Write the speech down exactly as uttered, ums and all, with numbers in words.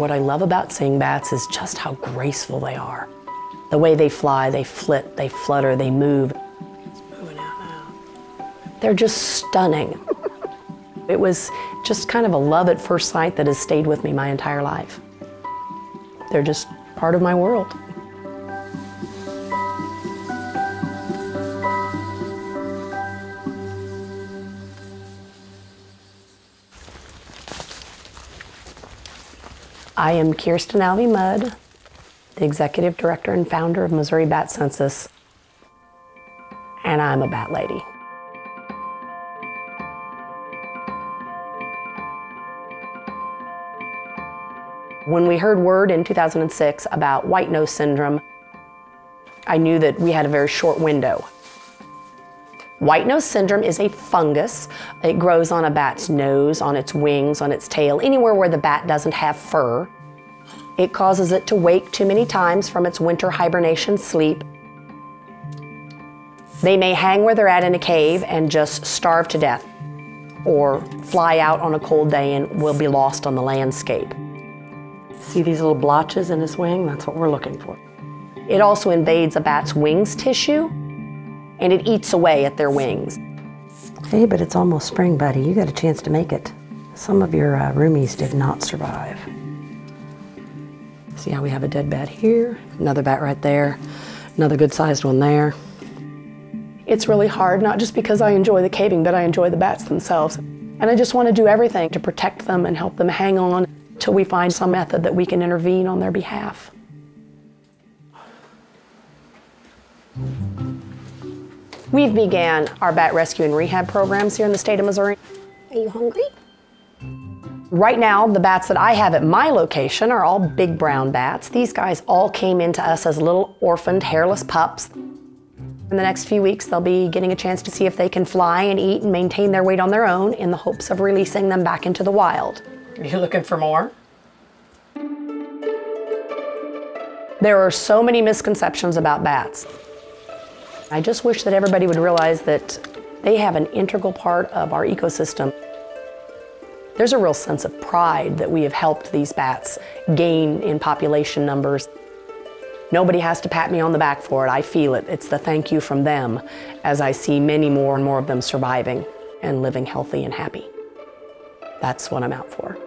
What I love about seeing bats is just how graceful they are. The way they fly, they flit, they flutter, they move. It's moving out now. They're just stunning. It was just kind of a love at first sight that has stayed with me my entire life. They're just part of my world. I am Kirsten Alvey-Mudd, the executive director and founder of Missouri Bat Census, and I'm a bat lady. When we heard word in two thousand six about white-nose syndrome, I knew that we had a very short window. White-nose syndrome is a fungus. It grows on a bat's nose, on its wings, on its tail, anywhere where the bat doesn't have fur. It causes it to wake too many times from its winter hibernation sleep. They may hang where they're at in a cave and just starve to death, or fly out on a cold day and will be lost on the landscape. See these little blotches in his wing? That's what we're looking for. It also invades a bat's wings tissue, and it eats away at their wings. Hey, but it's almost spring, buddy. You got a chance to make it. Some of your uh, roomies did not survive. See how we have a dead bat here, another bat right there, another good-sized one there. It's really hard, not just because I enjoy the caving, but I enjoy the bats themselves. And I just want to do everything to protect them and help them hang on till we find some method that we can intervene on their behalf. We've began our bat rescue and rehab programs here in the state of Missouri. Are you hungry? Right now, the bats that I have at my location are all big brown bats. These guys all came into us as little orphaned, hairless pups. In the next few weeks, they'll be getting a chance to see if they can fly and eat and maintain their weight on their own in the hopes of releasing them back into the wild. Are you looking for more? There are so many misconceptions about bats. I just wish that everybody would realize that they have an integral part of our ecosystem. There's a real sense of pride that we have helped these bats gain in population numbers. Nobody has to pat me on the back for it. I feel it. It's the thank you from them as I see many more and more of them surviving and living healthy and happy. That's what I'm out for.